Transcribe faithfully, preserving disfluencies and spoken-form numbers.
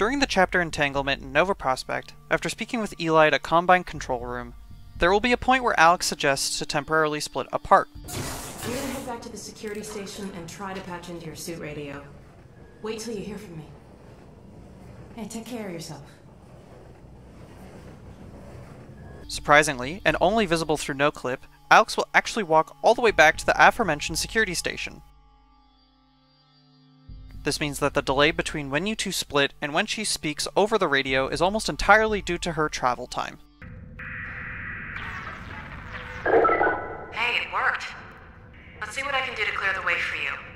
During the chapter Entanglement in Nova Prospekt, after speaking with Eli at a Combine control room, there will be a point where Alex suggests to temporarily split apart. I'm gonna head back to the security station and try to patch into your suit radio. Wait till you hear from me. Hey, take care of yourself. Surprisingly, and only visible through no clip, Alex will actually walk all the way back to the aforementioned security station. This means that the delay between when you two split and when she speaks over the radio is almost entirely due to her travel time. Hey, it worked. Let's see what I can do to clear the way for you.